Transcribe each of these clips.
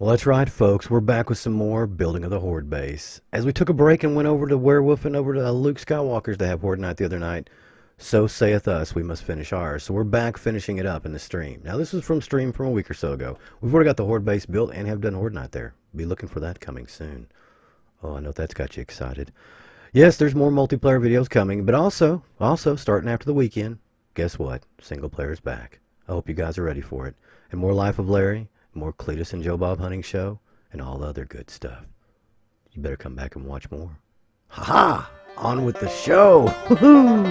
Well, that's right, folks. We're back with some more Building of the Horde base. As we took a break and went over to Werewolf and over to Luke Skywalker's to have Horde Night the other night, so saith us, we must finish ours. So we're back finishing it up in the stream. Now, this is from stream from a week or so ago. We've already got the Horde base built and have done Horde Night there. Be looking for that coming soon. Oh, I know that's got you excited. Yes, there's more multiplayer videos coming, but also starting after the weekend, guess what? Single player's back. I hope you guys are ready for it. And more Life of Larry, more Cletus and Joe Bob Hunting Show, and all the other good stuff. You better come back and watch more. Ha-ha! On with the show! Woohoo!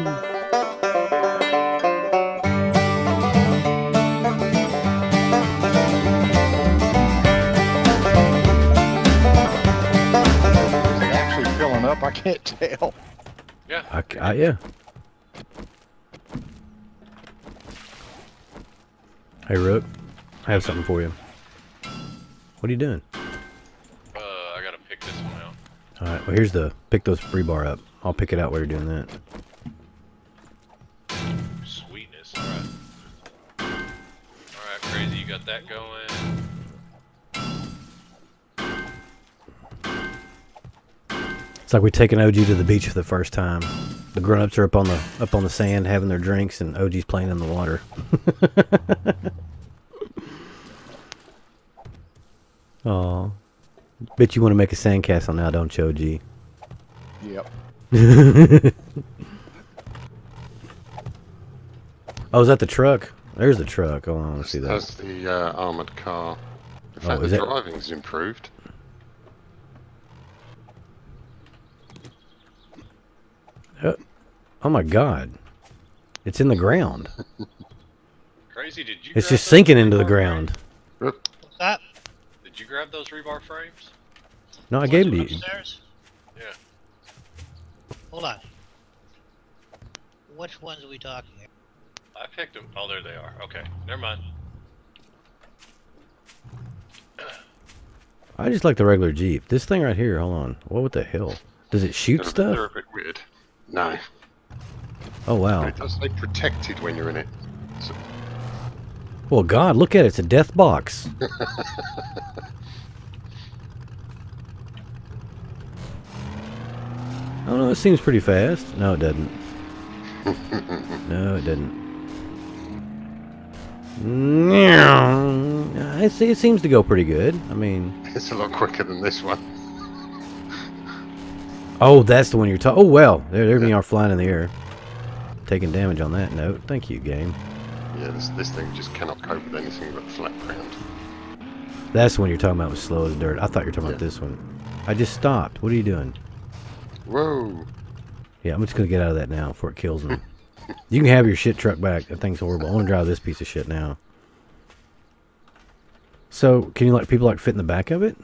Is it actually filling up? I can't tell. Yeah. Yeah. Hey, Rook. I have something for you. What are you doing? I gotta pick this one out. Alright, well here's the, pick those free bar up. I'll pick it out while you're doing that. Sweetness, alright. Alright, Crazy, you got that going. It's like we take an OG to the beach for the first time. The grown-ups are up on the sand having their drinks and OG's playing in the water. Aw. Bet you want to make a sandcastle now, don't you, OG? Yep. Oh, is that the truck? There's the truck. Oh, I want to see that. That's the armored car. In fact, the driving's improved. Oh my God. It's in the ground. Crazy, did you? It's just sinking into the ground. What's that? Did you grab those rebar frames? No, I gave them to you. Upstairs? Yeah. Hold on. Which ones are we talking about? I picked them. Oh, there they are. Okay, never mind. I just like the regular Jeep. This thing right here, hold on. What the hell? Does it shoot stuff? They're a bit weird. No. Oh, wow. It does stay protected when you're in it. So. Well, God, look at it. It's a death box. I don't know. It seems pretty fast. No, it doesn't. No, it doesn't. I see. It seems to go pretty good. I mean, it's a lot quicker than this one. Oh, that's the one you're talking. Oh, well, there we are flying in the air, taking damage on that note. Thank you, game. Yeah, this thing just cannot cope with anything but flat ground. That's the one you're talking about was slow as dirt. I thought you were talking about this one. I just stopped. What are you doing? Whoa. Yeah, I'm just going to get out of that now before it kills me. You can have your shit truck back. That thing's horrible. I want to drive this piece of shit now. So, can you let people fit in the back of it?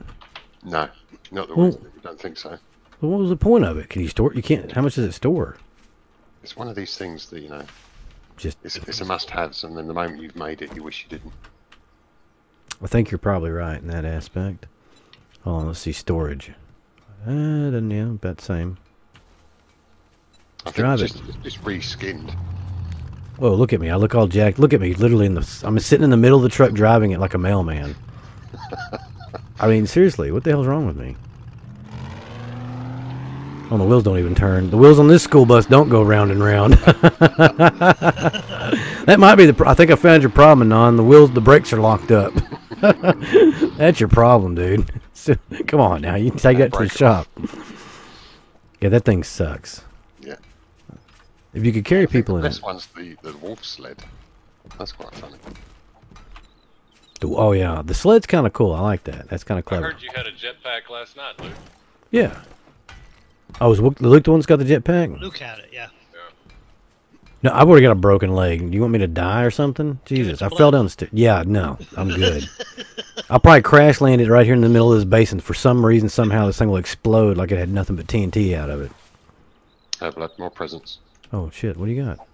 No. Not the ones. I don't think so. Well, what was the point of it? Can you store it? You can't. How much does it store? It's one of these things that, you know... it's a must-haves, and then the moment you've made it, you wish you didn't. I think you're probably right in that aspect. Hold on, let's see storage. Yeah, about the same. It's reskinned. Whoa, look at me! I look all jacked. Look at me, literally I'm sitting in the middle of the truck driving it like a mailman. I mean, seriously, what the hell's wrong with me? Oh, the wheels don't even turn. The wheels on this school bus don't go round and round. That might be the I think I found your problem, Anon. The brakes are locked up. That's your problem, dude. Come on now. You can take that to the shop. Yeah, that thing sucks. Yeah. If you could carry people in it. This one's the wolf sled. That's quite funny. Oh, yeah. The sled's kind of cool. I like that. That's kind of clever. I heard you had a jetpack last night, Luke. Yeah. Oh, is Luke the one that's got the jetpack? Luke had it, yeah. No, I've already got a broken leg. Do you want me to die or something? Jesus, I fell down the stairs. Yeah, no, I'm good. I'll probably crash land it right here in the middle of this basin. For some reason, somehow, this thing will explode like it had nothing but TNT out of it. I have more presents. Oh, shit, what do you got?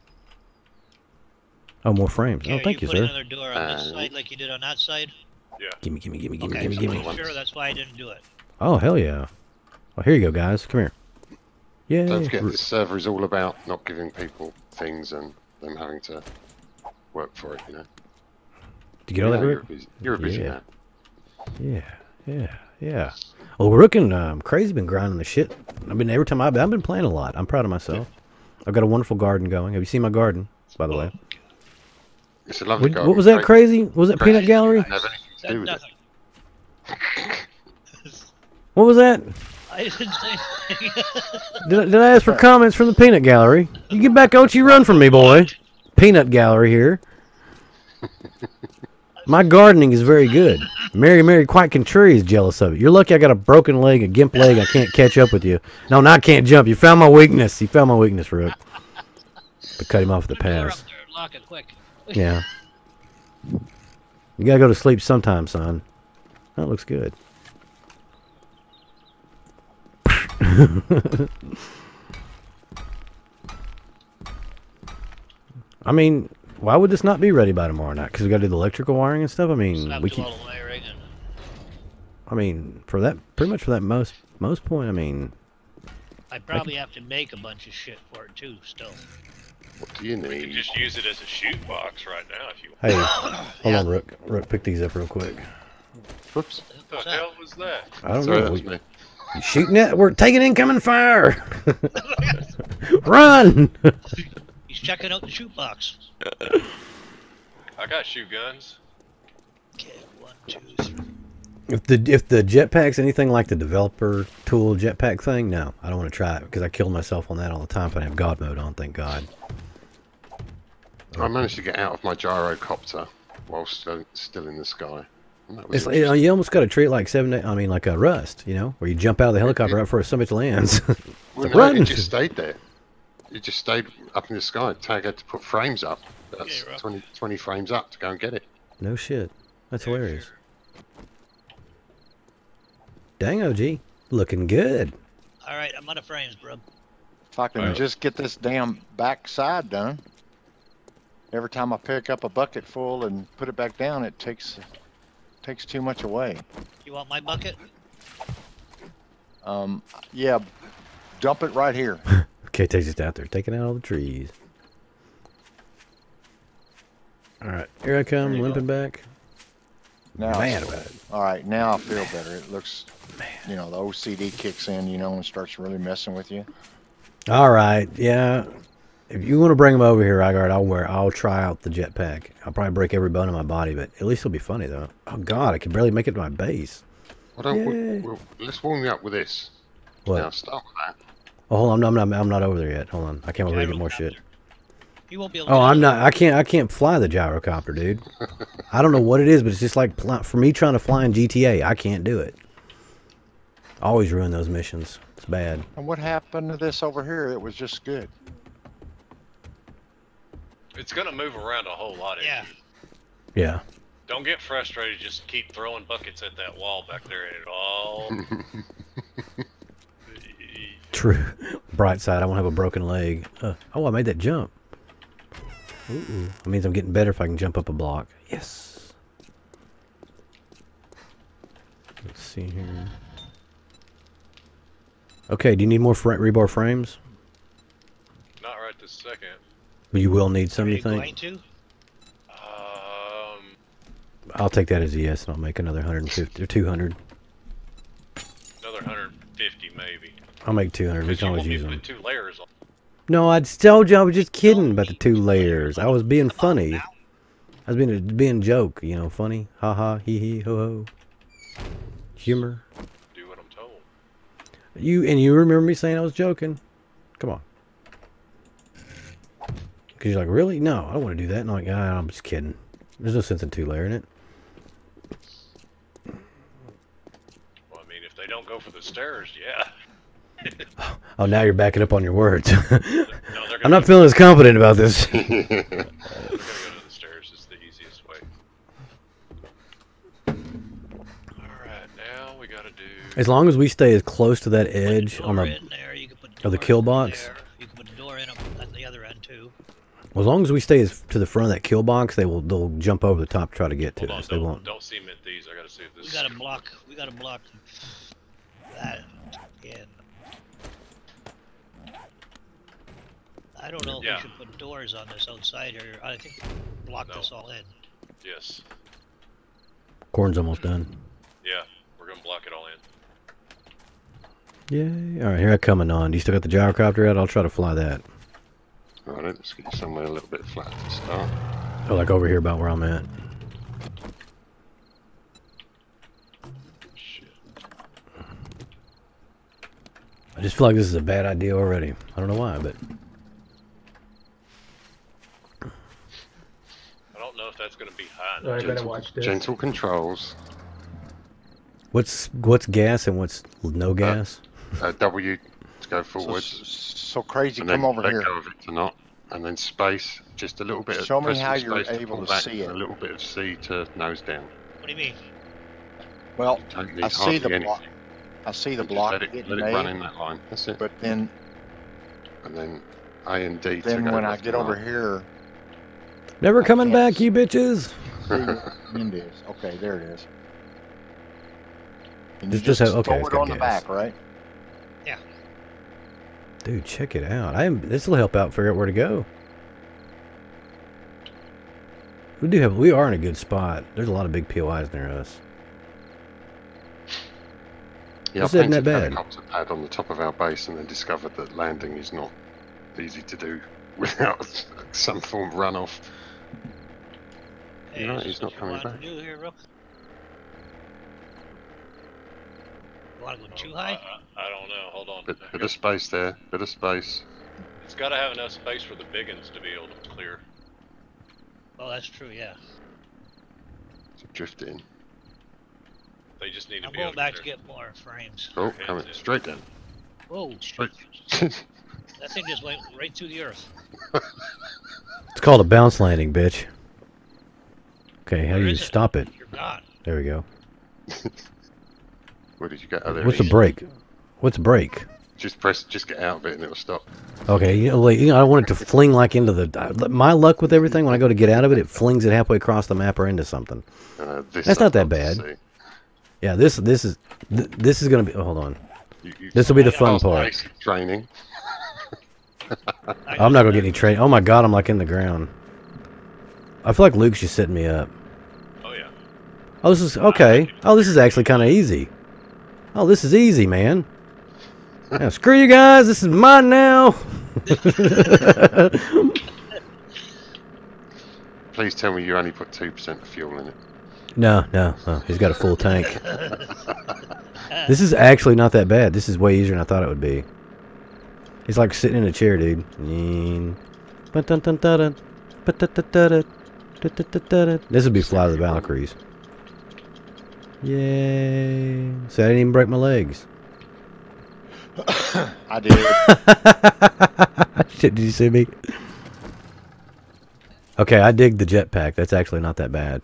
Oh, more frames. Yeah, oh, thank you, sir. You put another door on this side like you did on that side? Yeah. Gimme. Sure, that's why I didn't do it. Oh, hell yeah. Well, here you go, guys. Come here. Yeah. Don't forget, this server is all about not giving people things and them having to work for it, you know. Did you get all that? You're a busy man. Yeah. Well, Rook and Crazy been grinding the shit. Every time I've been playing a lot. I'm proud of myself. I've got a wonderful garden going. Have you seen my garden, by the way? It's a lovely garden. What was that, Crazy? Was that Peanut Gallery? I have anything to do with it. What was that? I didn't say anything. Did I ask for comments from the Peanut Gallery? You get back out, you run from me, boy. Peanut Gallery here. My gardening is very good. Mary Quite Contrary is jealous of it. You're lucky I got a broken leg, a gimp leg. I can't catch up with you. No, I can't jump. You found my weakness. You found my weakness, Rook. But cut him off the pass. Lock it quick. Yeah. You gotta go to sleep sometime, son. That looks good. I mean, why would this not be ready by tomorrow night? Because we got to do the electrical wiring and stuff. I mean, we can. I mean, for that, pretty much for that most point. I mean, I probably have to make a bunch of shit for it too. Still. What do you need? We can just use it as a shoot box right now if you want. Hey, hold on, Rook. Rook, pick these up real quick. Whoops. What the hell was that? I don't know. You shooting it? We're taking incoming fire. Run! He's checking out the shoot box. I got shoot guns. Okay, 1, 2, 3. If the jetpack's anything like the developer tool jetpack thing, no, I don't want to try it because I killed myself on that all the time. If I have God mode on, thank God. I managed to get out of my gyrocopter while still in the sky. It's like, you almost got to treat it like like Rust, you know, where you jump out of the helicopter right before somebody lands. Well, no, it just stayed there. It just stayed up in the sky. Tag had to put frames up. That's 20 frames up to go and get it. No shit. That's hilarious. Dang, OG. Looking good. All right, I'm out of frames, bro. If I can just get this damn backside done. Every time I pick up a bucket full and put it back down, it takes too much away. You want my bucket? Yeah. Dump it right here. Okay, takes us out there. Taking out all the trees. Alright, here I come, limping back. Now, mad about it. Alright, now I feel better. It looks, you know, the OCD kicks in, you know, and starts really messing with you. Alright, yeah. If you want to bring them over here, Igard, I'll try out the jetpack. I'll probably break every bone in my body, but at least it'll be funny, though. Oh, God, I can barely make it to my base. Well, let's warm you up with this. What? Now, start with that. Oh, hold on, I'm not over there yet. Hold on, I can't over here to get more shit. You won't be able to I can't fly the gyrocopter, dude. I don't know what it is, but it's just like for me trying to fly in GTA, I can't do it. I always ruin those missions. It's bad. And what happened to this over here? It was just good. It's gonna move around a whole lot. Yeah. Yeah. Don't get frustrated. Just keep throwing buckets at that wall back there, and it all. True. Bright side, I won't have a broken leg. Oh, I made that jump. Ooh, that means I'm getting better if I can jump up a block. Yes. Let's see here. Okay, do you need more rebar frames? Not right this second. You will need some, you think? I'll take that as a yes, and I'll make another 150 or 200. Another 150, maybe. I'll make 200. We can always use them. Two layers on. No, I told you I was just kidding about the 2 layers. I was being funny. I was being joke, you know, funny. Ha ha, hee hee, ho ho. Humor. Do what I'm told. You remember me saying I was joking? Come on. Because you're like, really? No, I don't want to do that. And I'm like, ah, I'm just kidding. There's no sense in 2-layering it. Well, I mean, if they don't go for the stairs, yeah. Oh, now you're backing up on your words. I'm not feeling as confident about this. They're going to go to the stairs. It's the easiest way. All right, now we got to do... As long as we stay as close to that edge on the, of the kill box. You can put a door in at the other end, too. Well, as long as we stay to the front of that kill box, they'll jump over the top to try to get to us. They won't. Don't cement these. I got to see if this... We got to block. We got to block that. Yeah. I don't know if we should put doors on this outside here. I think block this all in. Yes. Corn's almost done. Yeah, we're gonna block it all in. Yay. Alright, here I come on. Do you still got the gyrocopter out? I'll try to fly that. Alright, let's get somewhere a little bit flat to start. Oh, like over here about where I'm at. Shit. I just feel like this is a bad idea already. I don't know why, but... I don't know if that's going to be high. Right, gentle, watch this. Gentle controls. What's gas and what's no gas? W to go forward. So crazy, come over here. Go of it to not, and then space, just a little bit. Show me how you're able to see it. A little bit of C to nose down. What do you mean? Well, I see the block. I see the block. Let it run in that line. That's it. But then, and then I and D. Then when I get over here, never coming back, you bitches. Okay, there it is. Just on the back, right? Yeah. Dude, check it out. This will help out figure out where to go. We are in a good spot. There's a lot of big POIs near us. Yeah, this isn't that bad. I painted a helicopter pad on the top of our base and then discovered that landing is not easy to do without some form of runoff. Hey, he's not coming back. Want to go too high? I don't know. Hold on. Bit of space there. Bit of space. It's got to have enough space for the biggins to be able to clear. Oh, that's true. Yeah. So drift in. They just need to be able to. I'm going back to get more frames. Oh, coming straight down. Whoa! Straight. That thing just went right through the earth. It's called a bounce landing, bitch. Okay, how do you stop it? You're gone. There we go. Where did you get? Oh, what's a break? What's a break? Just get out of it and it'll stop. Okay, you know, I want it to fling like into the... My luck with everything, when I go to get out of it, it flings it halfway across the map or into something. That's not that bad. Yeah, this is going to be... Oh, hold on. This will be the fun part. Training. I'm not going to get any training. Oh my god, I'm like in the ground. I feel like Luke's just setting me up. Oh, yeah. Oh, this is... Okay. Oh, this is actually kind of easy. Oh, this is easy, man. Now, screw you guys. This is mine now. Please tell me you only put 2% of fuel in it. No. He's got a full tank. This is actually not that bad. This is way easier than I thought it would be. He's like sitting in a chair, dude. This would be Fly of the Valkyries. Yay! So I didn't even break my legs. I did. Shit, did you see me? Okay, I dig the jetpack. That's actually not that bad.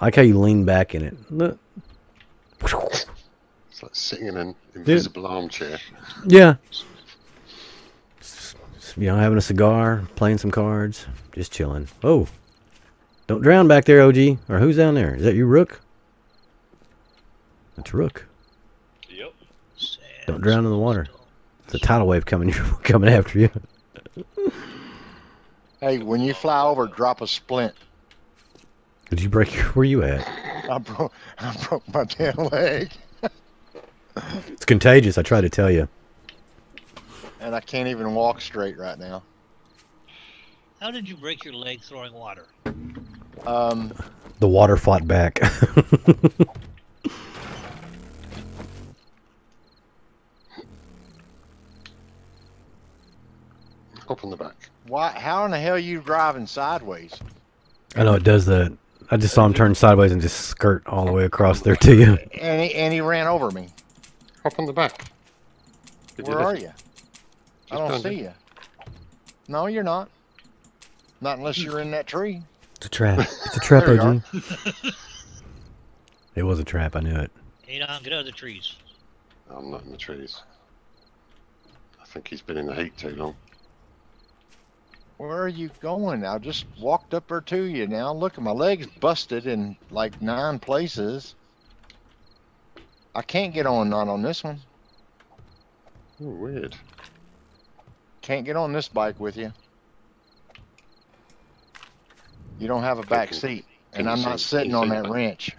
I like how you lean back in it. Look. It's like sitting in an invisible armchair. Yeah. You know, having a cigar, playing some cards, just chilling. Oh. Don't drown back there, OG. Or who's down there? Is that you, Rook? That's Rook. Yep. Don't drown in the water. It's a tidal wave coming after you. Hey, when you fly over, drop a splint. Did you break your... Where you at? I broke my damn leg. It's contagious, I try to tell you. And I can't even walk straight right now. How did you break your leg throwing water? The water fought back. Up on the back. Why? How in the hell are you driving sideways? I know it does that. I just saw him turn sideways and just skirt all the way across there to you. And he ran over me. Up on the back. Where are you? I don't see you. No, you're not. Not unless you're in that tree. It's a trap. It's a trap, OG. It was a trap. I knew it. Hey, Don, get out of the trees. I'm not in the trees. I think he's been in the heat too long. Where are you going? I just walked up there to you now. Look, my leg's busted in like 9 places. I can't get on, not on this one. Ooh, weird. Can't get on this bike with you. You don't have a back seat. And I'm not sitting on that wrench.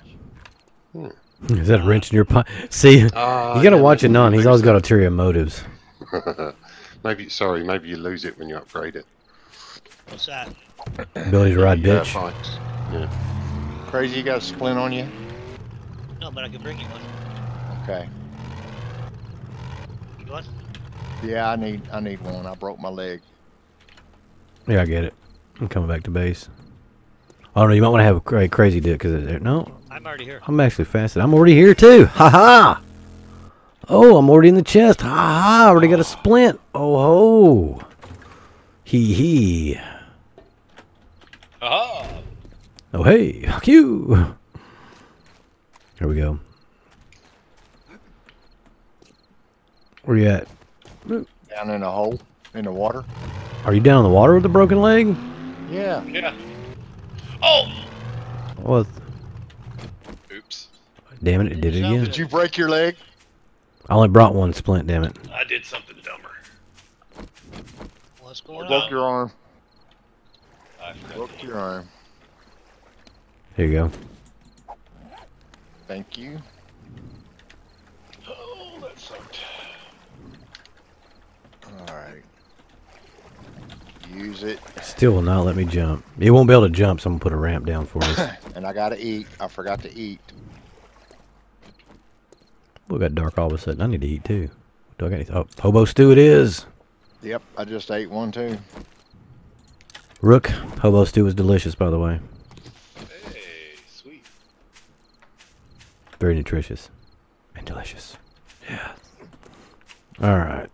Is that a wrench in your pocket? See, you gotta watch it on. He's always got ulterior motives. Maybe you lose it when you upgrade it. What's that? Ability to ride bitch. Yeah. Crazy, you got a splint on you? No, but I can bring you one. Okay. You want? Yeah, I need one. I broke my leg. Yeah, I get it. I'm coming back to base. Oh no, you might want to have a crazy dick because no. I'm already here. I'm actually fasted. I'm already here too. Ha ha. Oh, I'm already in the chest. Ha ha. I already got a splint. Oh ho. Hee hee. Oh. Oh hey. Fuck you. Here we go. Where you at? Down in a hole in the water. Are you down in the water with a broken leg? Yeah. Yeah. Oh. What? Oops. Damn it! It did it again. Did you break your leg? I only brought one splint. Damn it. I did something dumber. What's going on? Broke your arm. I broke your arm. Here you go. Thank you. Oh, that sucked. Alright. Use it. Still will not let me jump. It won't be able to jump, so I'm going to put a ramp down for us. And I got to eat. I forgot to eat. We got dark all of a sudden. I need to eat, too. Do I got anything? Oh, hobo stew it is. Yep, I just ate one, too. Rook, hobo stew was delicious, by the way. Very nutritious and delicious. Yeah. All right.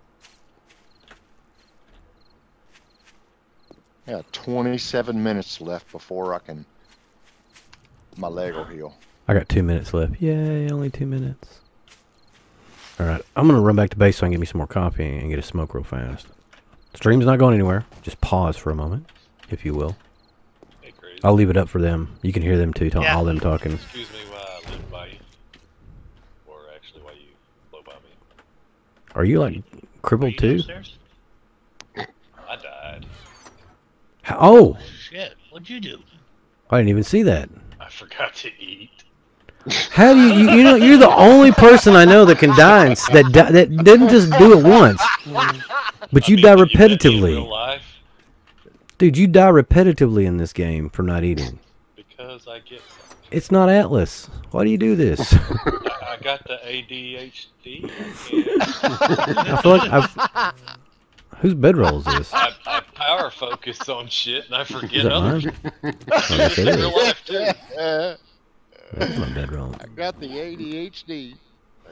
Yeah, 27 minutes left before I can. My leg will heal. I got 2 minutes left. Yay! Only 2 minutes. All right. I'm gonna run back to base so I can get me some more coffee and get a smoke real fast. Stream's not going anywhere. Just pause for a moment, if you will. Hey, crazy. I'll leave it up for them. You can hear them too. Yeah. All them talking. Excuse me while I live by you. Are you like crippled too? I died. How? Oh! Shit! What'd you do? I didn't even see that. I forgot to eat. How do you? You know, you're the only person I know that can die and that didn't just do it once. But you die repetitively. In real life? Dude, you die repetitively in this game for not eating. Because I get something. It's not Atlas. Why do you do this? I got the ADHD. I feel like whose bedroll is this? I power focus on shit and I forget others. That's my bedroll. I got the ADHD.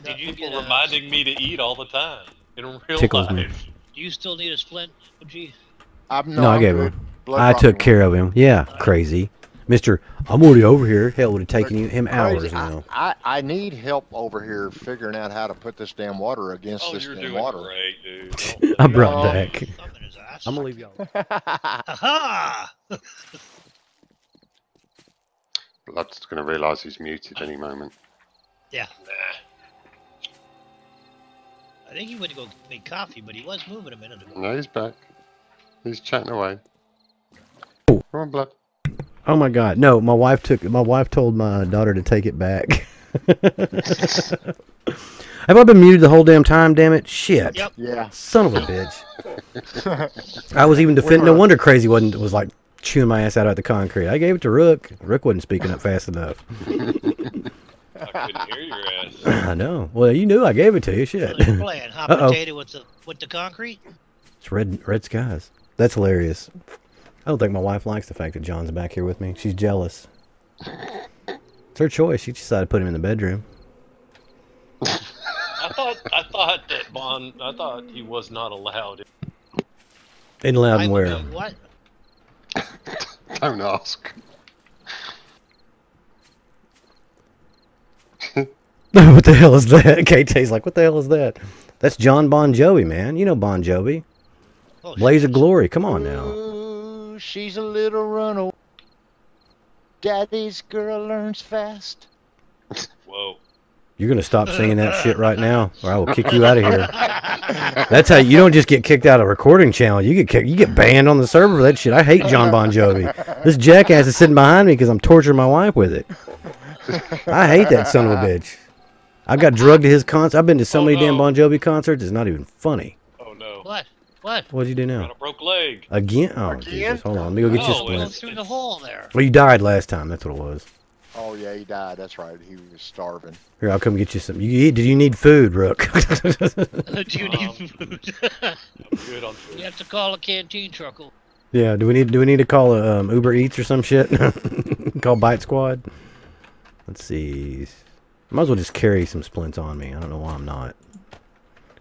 Did you people reminding me to eat all the time in real life? Do you still need a splint? No, I gave him. I took care of him. Yeah, crazy. Mr. I'm already over here. Hell, would have taken him hours now. I need help over here figuring out how to put this damn water against this damn water. Great, dude. I brought back. I'm gonna leave y'all. Aha! Blood's gonna realize he's muted any moment. Yeah. Nah. I think he went to go make coffee, but he was moving a minute ago. No, he's back. He's chatting away. Come on, Blood. Oh my God! No, my wife took. My wife told my daughter to take it back. Have I been muted the whole damn time? Damn it! Shit! Yep. Yeah. Son of a bitch! I was even defending. No wonder Crazy was like chewing my ass out at the concrete. I gave it to Rook. Rook wasn't speaking up fast enough. I couldn't hear your ass. I know. Well, you knew I gave it to you. Shit. You're playing hot potato with the concrete. It's red skies. That's hilarious. I don't think my wife likes the fact that John's back here with me. She's jealous. It's her choice. She decided to put him in the bedroom. I thought that Bond. I thought he was not allowed. In allowed and where? What? Don't ask. What the hell is that? KT's like, what the hell is that? That's John Bon Jovi, man. You know Bon Jovi. Oh, Blaze of Glory. Come on now. She's a little runaway. Daddy's girl learns fast. Whoa. You're going to stop singing that shit right now, or I will kick you out of here. That's how you don't just get kicked out of a recording channel. You get kicked, you get banned on the server for that shit. I hate Jon Bon Jovi. This jackass is sitting behind me because I'm torturing my wife with it. I hate that son of a bitch. I got drugged to his concert. I've been to so many damn Bon Jovi concerts. It's not even funny. Oh no! What? What? What'd you do now? I got a broke leg. Again? Oh Jesus! Hold on. Let me go get you a splint. Through the hole there. Well, you died last time. That's what it was. Oh yeah, he died. That's right. He was starving. Here, I'll come get you some. Do you need food, Rook? Do you need food? I'm good on food. You have to call a canteen truck. Yeah. Do we need to call a, Uber Eats or some shit? Call Bite Squad. Let's see. Might as well just carry some splints on me. I don't know why I'm not.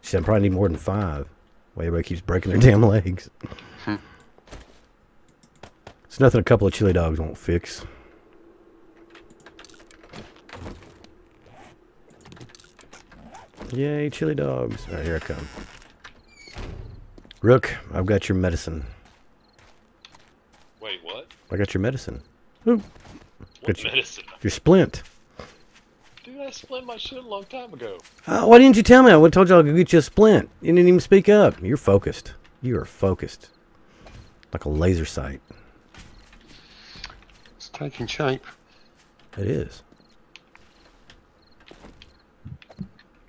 Shit, I probably need more than 5. Well, everybody keeps breaking their damn legs. It's nothing a couple of chili dogs won't fix. Yay, chili dogs. Alright, here I come. Rook, I've got your medicine. Wait, what? I got your medicine. Ooh. What medicine? Your splint. Dude, I splint my shit a long time ago. Why didn't you tell me? I would have told you I could get you a splint. You didn't even speak up. You're focused. You are focused. Like a laser sight. It's taking shape. It is.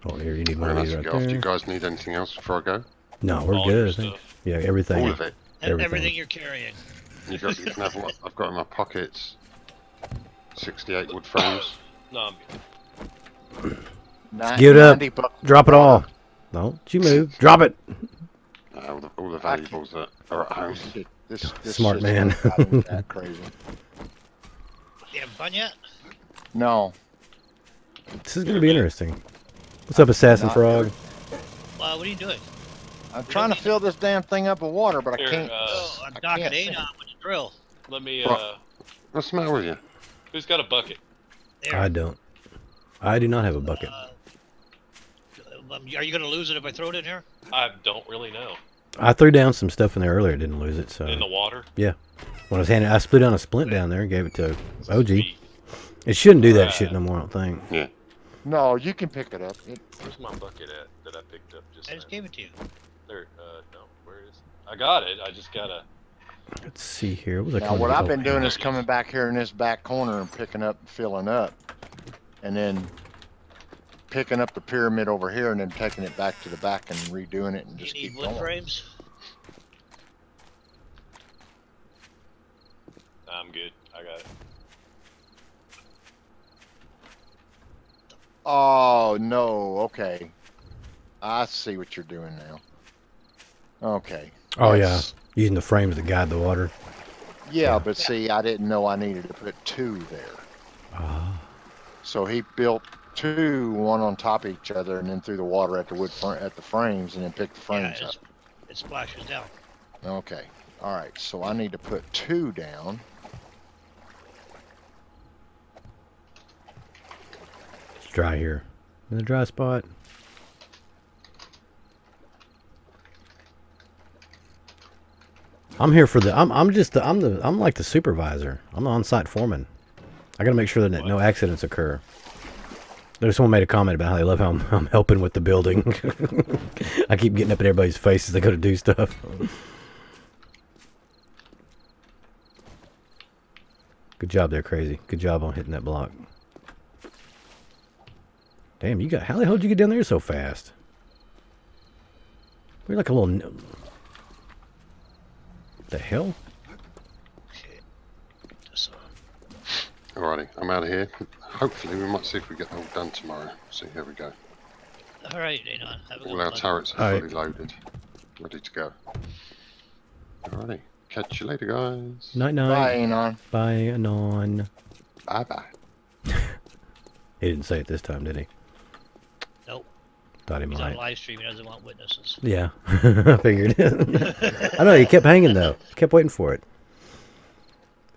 Oh, here, you need one of these right there. Do you guys need anything else before I go? No, we're good. Yeah, everything. All of it. Everything you're carrying. You can have what I've got in my pockets. 68 wood frames. No, I'm good. Give it up. Drop it all. No, you move. Drop it. All the valuables that are at home. This smart man. That crazy. You have fun yet? No. This is going to be interesting. What's up, Assassin Frog? What are you doing? I'm trying to fill this damn thing up with water, but I can't. I'm docking 8 on with the drill. Let me, What's the matter with you? Who's got a bucket? There. I don't. I do not have a bucket. Are you going to lose it if I throw it in here? I don't really know. I threw down some stuff in there earlier. Didn't lose it, so. In the water? Yeah. When I was handing, I split down a splint down there and gave it to OG. It shouldn't do that shit no more, I don't think. Yeah. No, you can pick it up. Where's my bucket at that I picked up just now? I just gave it to you. There, no, where is it? I got it, I just gotta... Let's see here. What I've been doing is coming back here in this back corner and picking up and filling up. And then picking up the pyramid over here and then taking it back to the back and redoing it and just keep going. You need wood frames? I'm good, I got it. Oh, no, okay. I see what you're doing now. Okay. Oh, yeah. Using the frames to guide the water. Yeah, but see, I didn't know I needed to put 2 there. So he built 2, one on top of each other, and then threw the water at the frames, and then picked the frames up. It splashes down. Okay. All right, so I need to put 2 down. Dry here in the dry spot. I'm here for the I'm like the supervisor. I'm the on-site foreman. I gotta make sure that no accidents occur. There's someone made a comment about how they love how I'm helping with the building. I keep getting up in everybody's face as they go to do stuff. Good job there, Crazy. Good job on hitting that block. Damn, you got, how the hell did you get down there so fast? We're like a little... What the hell? Alrighty, I'm out of here. Hopefully we might see if we get it all done tomorrow. So here we go. Alright, Anon. All our turrets are fully loaded. Ready to go. Alrighty, catch you later, guys. Night-night. Bye, Anon. Bye, Anon. Bye-bye. He didn't say it this time, did he? Thought he might. He's on live stream, he doesn't want witnesses. Yeah, I figured. I know, he kept hanging though. He kept waiting for it.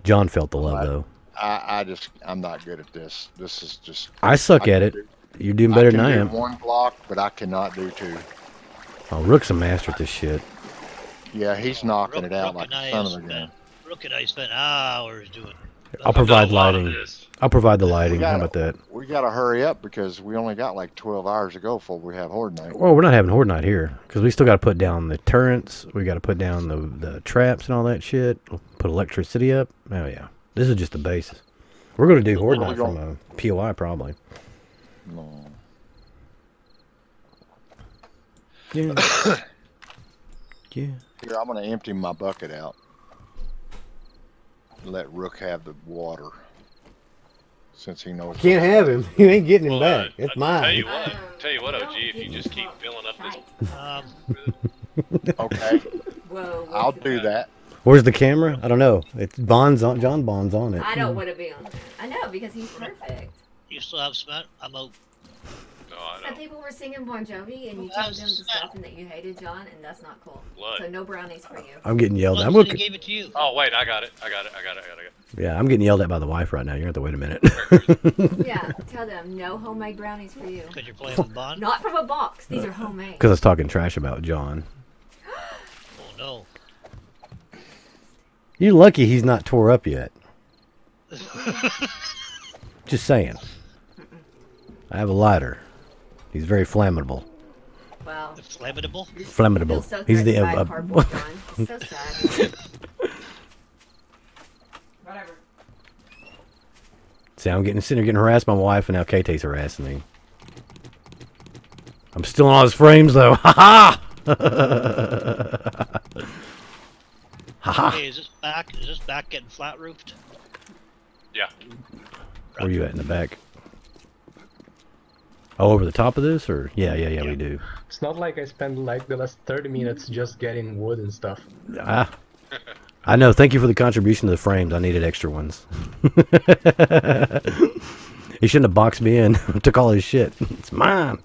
John felt the love though. I'm not good at this. This is just. I suck at it. You're doing better than I am. I can do 1 block, but I cannot do 2. Oh, Rook's a master at this shit. Yeah, he's knocking it out like a son of a gun. Rook and I spent hours doing I'll provide lighting. I'll provide the lighting. How about that? We gotta hurry up because we only got like 12 hours to go before we have Horde Night. Well, we're not having Horde Night here because we still gotta put down the turrets. We gotta put down the traps and all that shit. We'll put electricity up. Oh yeah, this is just the basis. We're gonna do Horde Night from a POI probably. No. Yeah. Yeah. Here, I'm gonna empty my bucket out. Let Rook have the water, since he knows. Can't have him. You ain't getting him back. It's mine. Tell you what, OG. If you just keep filling up this. Okay. Whoa, I'll do that. Where's the camera? I don't know. It's Bond's on. John Bond's on it. I don't want to be on that. I know because he's perfect. You still have smoke? I'm over. No, I don't. And people were singing Bon Jovi, and you told them to stop and that you hated John, and that's not cool. Blood. So no brownies for you. I'm getting yelled at. I gave it to you. Oh wait, I got it. Yeah, I'm getting yelled at by the wife right now. You're gonna have to wait a minute. Yeah, tell them no homemade brownies for you. Because you're playing with Bond. Not from a box. These are homemade. Because I was talking trash about John. Oh no. You're lucky he's not tore up yet. Just saying. I have a lighter. He's very flammable. Wow. Flammable? Flammable. So he's the cardboard. So sad. Whatever. See, I'm sitting here getting harassed by my wife, and now KT's harassing me. I'm still on all his frames, though. Ha ha! Ha ha! Hey, is this back getting flat roofed? Yeah. Where are you at in the back? Oh, over the top of this, or yeah, we do. It's not like I spent like the last 30 minutes just getting wood and stuff. Ah, I know. Thank you for the contribution to the frames. I needed extra ones. He shouldn't have boxed me in. Took all his shit. It's mine.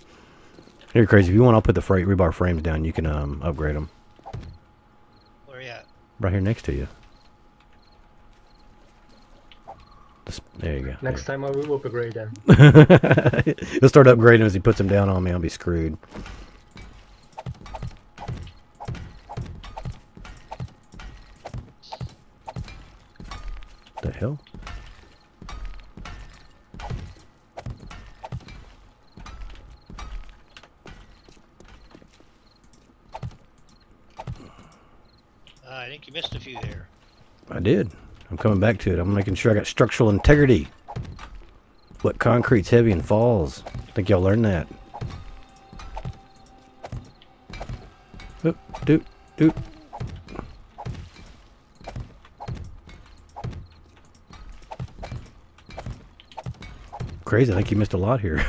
You're crazy. If you want, I'll put the rebar frames down. You can upgrade them. Where are you at? Right here next to you. There you go. Next time I will upgrade them. He'll start upgrading as he puts them down on me. I'll be screwed. The hell? I think you missed a few there. I did. I'm coming back to it. I'm making sure I got structural integrity. What concrete's heavy and falls. I think y'all learned that. Oop, doop, doop. Crazy, I think you missed a lot here.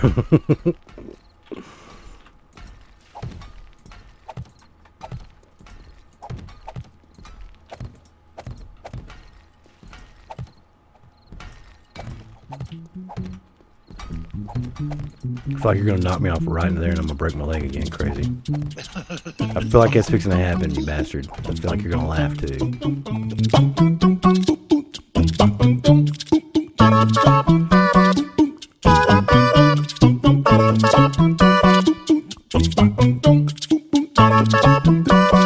I feel like you're going to knock me off right in there and I'm going to break my leg again, crazy. I feel like that's fixing to happen, you bastard. I feel like you're going to laugh, too.